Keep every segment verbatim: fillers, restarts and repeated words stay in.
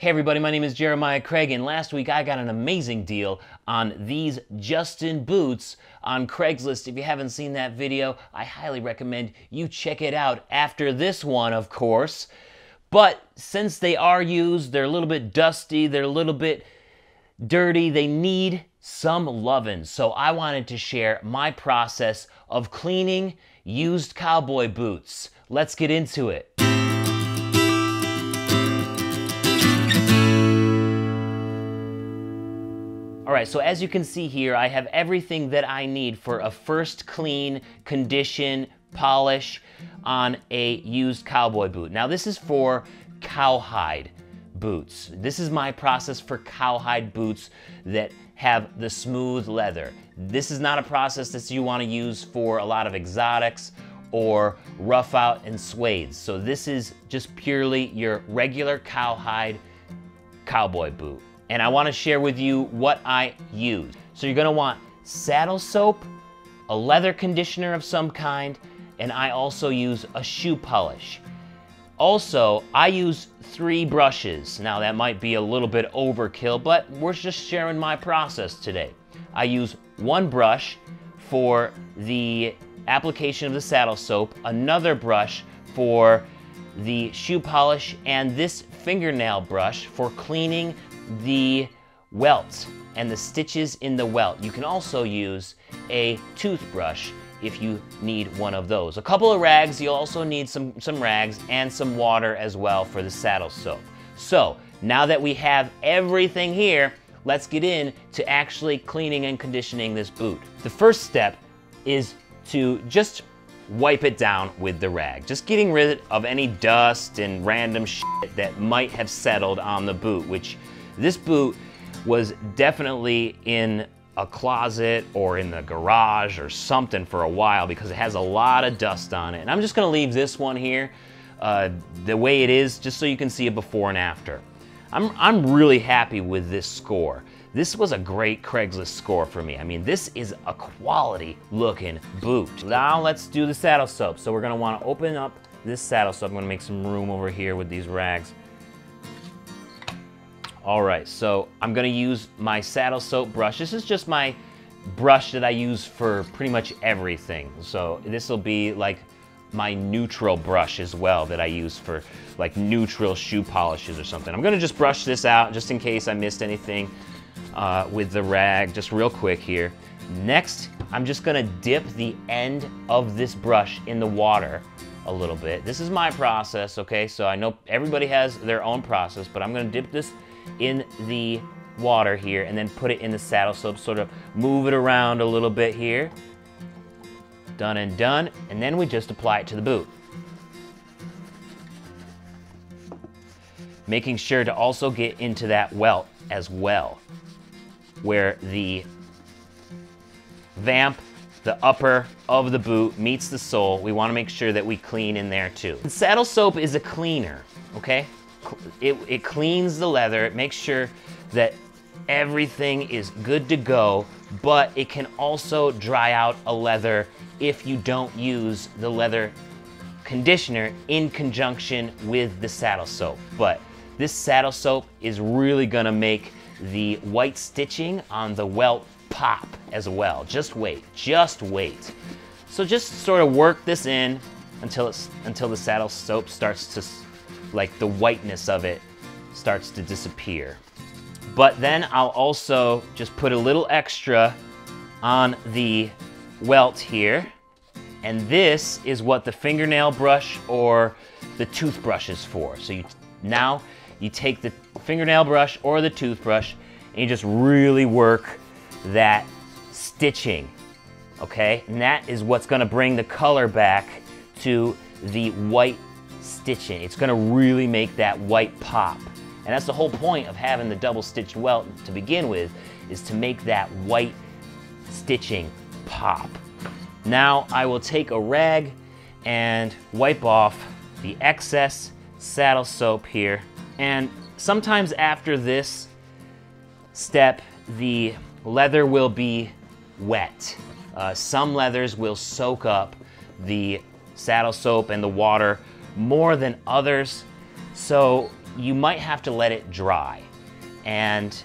Hey everybody, my name is Jeremiah Craig, and last week I got an amazing deal on these Justin boots on Craigslist. If you haven't seen that video, I highly recommend you check it out after this one, of course. But since they are used, they're a little bit dusty, they're a little bit dirty, they need some loving. So I wanted to share my process of cleaning used cowboy boots. Let's get into it. All right, so as you can see here, I have everything that I need for a first clean, condition, polish on a used cowboy boot. Now this is for cowhide boots. This is my process for cowhide boots that have the smooth leather. This is not a process that you want to use for a lot of exotics or rough out and suedes. So this is just purely your regular cowhide cowboy boot. And I want to share with you what I use. So you're going to want saddle soap, a leather conditioner of some kind, and I also use a shoe polish. Also, I use three brushes. Now that might be a little bit overkill, but we're just sharing my process today. I use one brush for the application of the saddle soap, another brush for the shoe polish, and this fingernail brush for cleaning the welt and the stitches in the welt. You can also use a toothbrush if you need one of those. A couple of rags, you'll also need some, some rags and some water as well for the saddle soap. So now that we have everything here, let's get in to actually cleaning and conditioning this boot. The first step is to just wipe it down with the rag. Just getting rid of any dust and random shit that might have settled on the boot, which this boot was definitely in a closet or in the garage or something for a while because it has a lot of dust on it. And I'm just gonna leave this one here uh, the way it is, just so you can see a before and after. I'm, I'm really happy with this score. This was a great Craigslist score for me. I mean, this is a quality looking boot. Now let's do the saddle soap. So we're gonna wanna open up this saddle soap. I'm gonna make some room over here with these rags. All right, so I'm gonna use my saddle soap brush. This is just my brush that I use for pretty much everything. So this will be like my neutral brush as well that I use for like neutral shoe polishes or something. I'm gonna just brush this out just in case I missed anything. Uh, with the rag, just real quick here. Next, I'm just gonna dip the end of this brush in the water a little bit. This is my process, okay? So I know everybody has their own process, but I'm gonna dip this in the water here and then put it in the saddle soap, sort of move it around a little bit here. Done and done, and then we just apply it to the boot. Making sure to also get into that welt as well, where the vamp, the upper of the boot, meets the sole. We want to make sure that we clean in there too. The saddle soap is a cleaner, okay? It, it cleans the leather, it makes sure that everything is good to go, but it can also dry out a leather if you don't use the leather conditioner in conjunction with the saddle soap. But this saddle soap is really gonna make the white stitching on the welt pop as well. Just wait, just wait. So just sort of work this in until it's until the saddle soap starts to, like the whiteness of it starts to disappear. But then I'll also just put a little extra on the welt here. And this is what the fingernail brush or the toothbrush is for. So you now you take the fingernail brush or the toothbrush and you just really work that stitching, okay? And that is what's gonna bring the color back to the white stitching. It's gonna really make that white pop. And that's the whole point of having the double stitched welt to begin with, is to make that white stitching pop. Now I will take a rag and wipe off the excess saddle soap here. And sometimes after this step, the leather will be wet. Uh, some leathers will soak up the saddle soap and the water more than others. So you might have to let it dry. And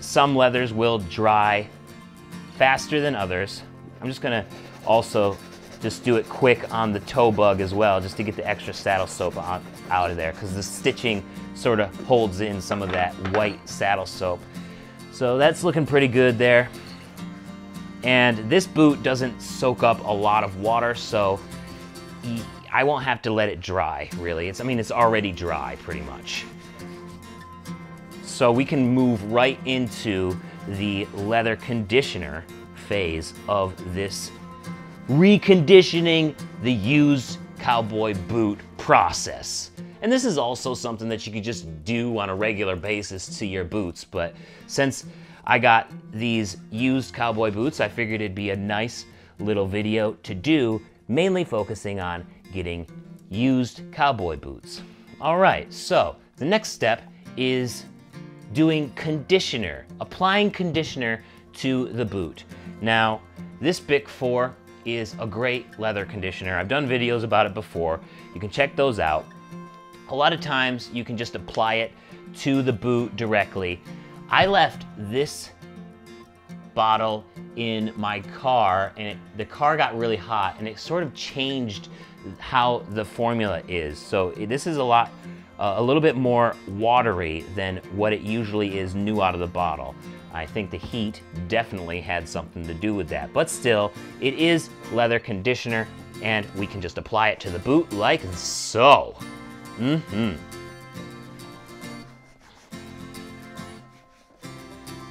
some leathers will dry faster than others. I'm just gonna also just do it quick on the toe bug as well, just to get the extra saddle soap on, out of there, because the stitching sort of holds in some of that white saddle soap. So that's looking pretty good there. And this boot doesn't soak up a lot of water, so I won't have to let it dry, really. It's, I mean, it's already dry, pretty much. So we can move right into the leather conditioner phase of this reconditioning the used cowboy boot process. And this is also something that you could just do on a regular basis to your boots, but since I got these used cowboy boots, I figured it'd be a nice little video to do, mainly focusing on getting used cowboy boots. All right, so the next step is doing conditioner, applying conditioner to the boot. Now, this Bick four is a great leather conditioner. I've done videos about it before. You can check those out. A lot of times you can just apply it to the boot directly. I left this bottle in my car, and it, the car got really hot, and it sort of changed how the formula is. So this is a lot, uh, a little bit more watery than what it usually is new out of the bottle. I think the heat definitely had something to do with that, but still, it is leather conditioner, and we can just apply it to the boot like so. Mm-hmm.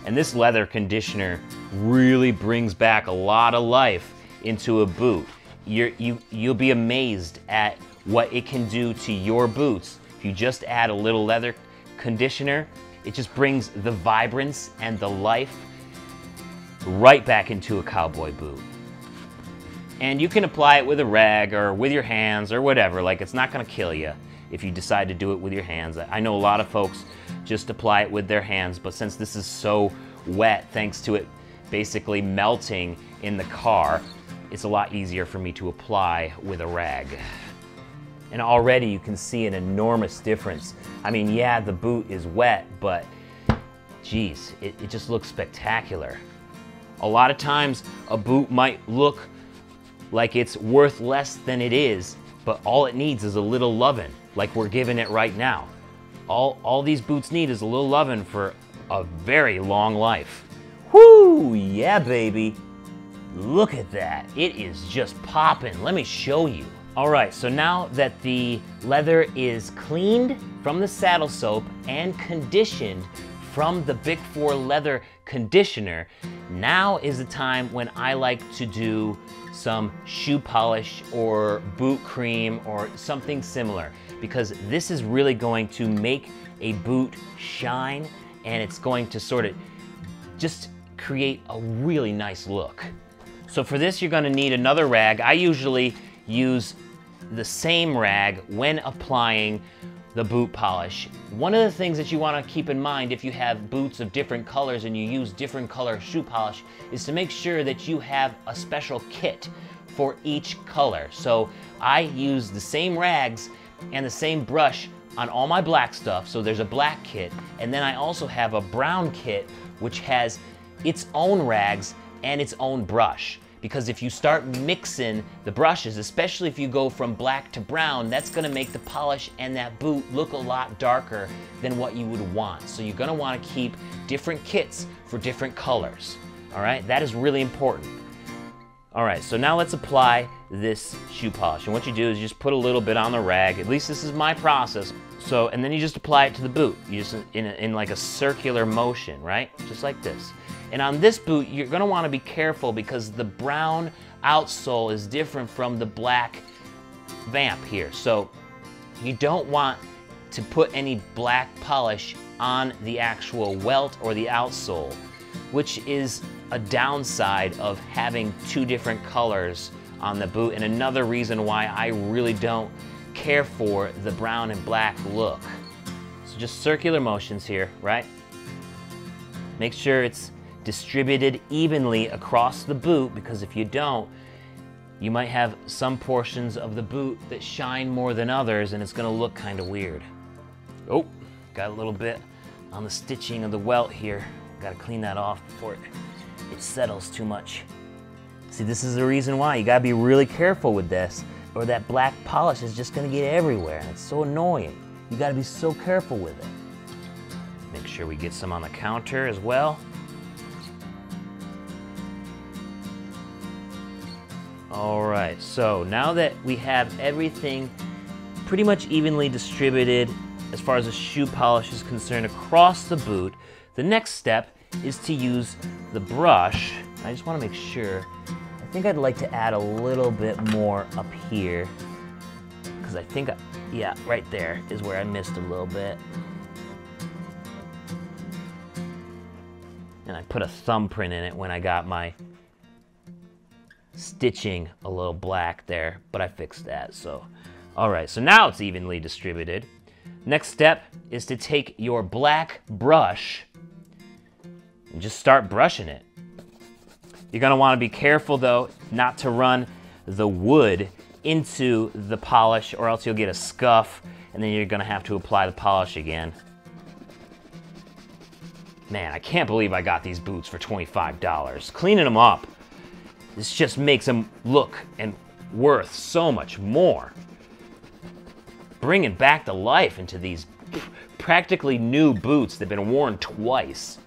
And this leather conditioner really brings back a lot of life into a boot. You're, you, you'll be amazed at what it can do to your boots. If you just add a little leather conditioner, it just brings the vibrance and the life right back into a cowboy boot. And you can apply it with a rag or with your hands or whatever. Like, it's not gonna kill you if you decide to do it with your hands. I know a lot of folks just apply it with their hands, but since this is so wet, thanks to it basically melting in the car, it's a lot easier for me to apply with a rag. And already you can see an enormous difference. I mean, yeah, the boot is wet, but geez, it, it just looks spectacular. A lot of times a boot might look like it's worth less than it is, but all it needs is a little loving, like we're giving it right now. All, all these boots need is a little loving for a very long life. Whoo, yeah, baby. Look at that. It is just popping. Let me show you. All right, so now that the leather is cleaned from the saddle soap and conditioned from the Bick four leather conditioner, now is the time when I like to do some shoe polish or boot cream or something similar, because this is really going to make a boot shine, and it's going to sort of just create a really nice look. So for this, you're gonna need another rag. I usually use the same rag when applying the boot polish. One of the things that you want to keep in mind if you have boots of different colors and you use different color shoe polish is to make sure that you have a special kit for each color. So I use the same rags and the same brush on all my black stuff, so there's a black kit, and then I also have a brown kit which has its own rags and its own brush. Because if you start mixing the brushes, especially if you go from black to brown, that's gonna make the polish and that boot look a lot darker than what you would want. So you're gonna wanna keep different kits for different colors. All right, that is really important. All right, so now let's apply this shoe polish. And what you do is you just put a little bit on the rag, at least this is my process. So, and then you just apply it to the boot. You just, in, a, in like a circular motion, right? Just like this. And on this boot, you're gonna wanna be careful because the brown outsole is different from the black vamp here. So you don't want to put any black polish on the actual welt or the outsole, which is a downside of having two different colors on the boot, and another reason why I really don't care for the brown and black look. So just circular motions here, right? Make sure it's distributed evenly across the boot, because if you don't, you might have some portions of the boot that shine more than others, and it's gonna look kind of weird. Oh, got a little bit on the stitching of the welt here. Gotta clean that off before it, it settles too much. See, this is the reason why. You gotta be really careful with this, or that black polish is just gonna get everywhere, and it's so annoying. You gotta be so careful with it. Make sure we get some on the counter as well. All right, so now that we have everything pretty much evenly distributed as far as the shoe polish is concerned across the boot, the next step is to use the brush. I just wanna make sure. I think I'd like to add a little bit more up here, because I think, I, yeah, right there is where I missed a little bit. And I put a thumbprint in it when I got my stitching a little black there, but I fixed that, so. All right, so now it's evenly distributed. Next step is to take your black brush and just start brushing it. You're gonna wanna be careful though, not to run the wood into the polish or else you'll get a scuff and then you're gonna have to apply the polish again. Man, I can't believe I got these boots for twenty-five dollars. Cleaning them up, this just makes them look and worth so much more. Bringing back the life into these practically new boots that have been worn twice.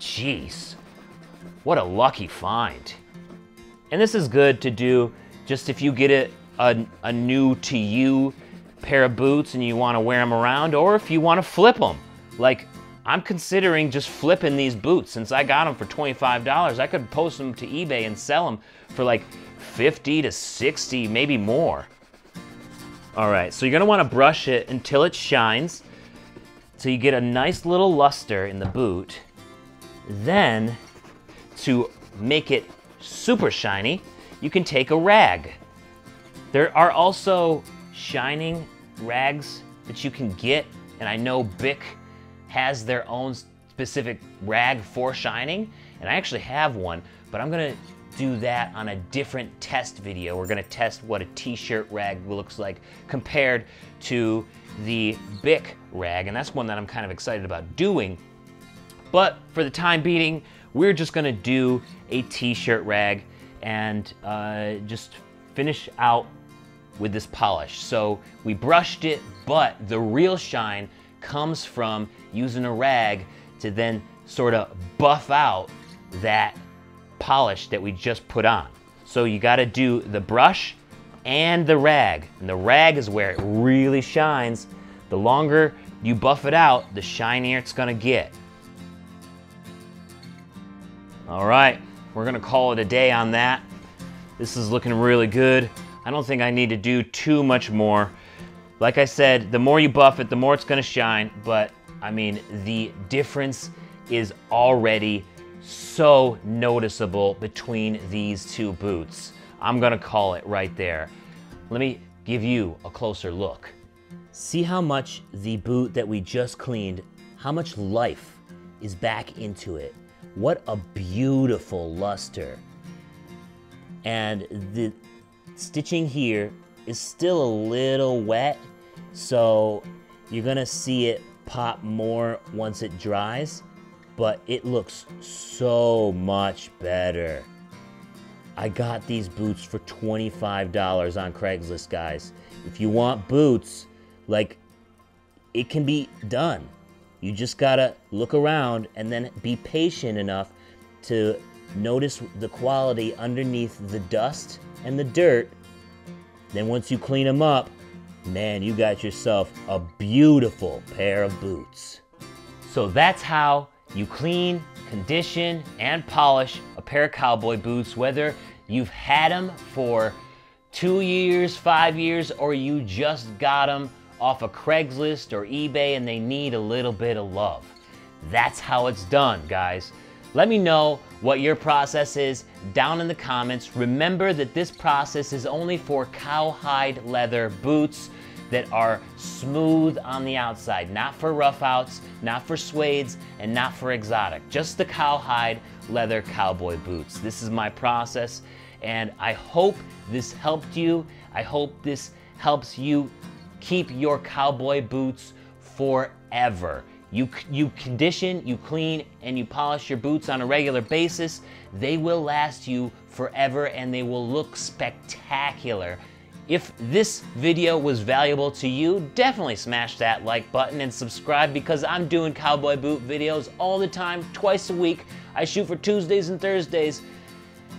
Jeez, what a lucky find. And this is good to do just if you get a, a, a new to you pair of boots and you wanna wear them around, or if you wanna flip them. Like, I'm considering just flipping these boots. Since I got them for twenty-five dollars, I could post them to eBay and sell them for like fifty to sixty, maybe more. All right, so you're gonna wanna brush it until it shines, so you get a nice little luster in the boot. Then, to make it super shiny, you can take a rag. There are also shining rags that you can get, and I know Bick has their own specific rag for shining, and I actually have one, but I'm gonna do that on a different test video. We're gonna test what a t-shirt rag looks like compared to the Bick rag, and that's one that I'm kind of excited about doing. But for the time being, we're just gonna do a t-shirt rag and uh, just finish out with this polish. So we brushed it, but the real shine comes from using a rag to then sort of buff out that polish that we just put on. So you gotta do the brush and the rag. And the rag is where it really shines. The longer you buff it out, the shinier it's gonna get. All right, we're gonna call it a day on that. This is looking really good. I don't think I need to do too much more. Like I said, the more you buff it, the more it's gonna shine, but I mean, the difference is already so noticeable between these two boots. I'm gonna call it right there. Let me give you a closer look. See how much the boot that we just cleaned, how much life is back into it. What a beautiful luster. And the stitching here is still a little wet, so you're gonna see it pop more once it dries, but it looks so much better. I got these boots for twenty-five dollars on Craigslist, guys. If you want boots, like, it can be done. You just gotta look around and then be patient enough to notice the quality underneath the dust and the dirt. Then once you clean them up, man, you got yourself a beautiful pair of boots. So that's how you clean, condition, and polish a pair of cowboy boots, whether you've had them for two years, five years, or you just got them off of Craigslist or eBay and they need a little bit of love. That's how it's done, guys. Let me know what your process is down in the comments. Remember that this process is only for cowhide leather boots that are smooth on the outside, not for rough outs, not for suedes, and not for exotic. Just the cowhide leather cowboy boots. This is my process, and I hope this helped you. I hope this helps you keep your cowboy boots forever. forever. You, you condition, you clean, and you polish your boots on a regular basis. They will last you forever and they will look spectacular. If this video was valuable to you, definitely smash that like button and subscribe, because I'm doing cowboy boot videos all the time, twice a week. I shoot for Tuesdays and Thursdays,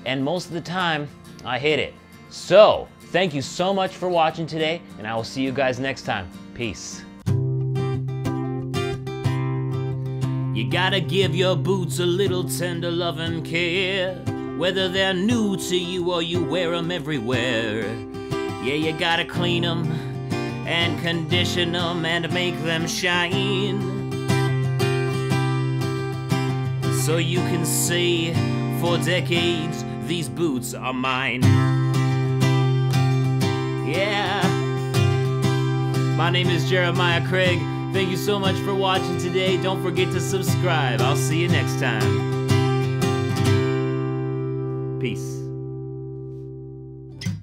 and most of the time, I hit it. So, thank you so much for watching today, and I will see you guys next time. Peace. You gotta give your boots a little tender love and care, whether they're new to you or you wear them everywhere. Yeah, you gotta clean them and condition them and make them shine, so you can say for decades, these boots are mine. Yeah. My name is Jeremiah Craig. Thank you so much for watching today. Don't forget to subscribe. I'll see you next time. Peace.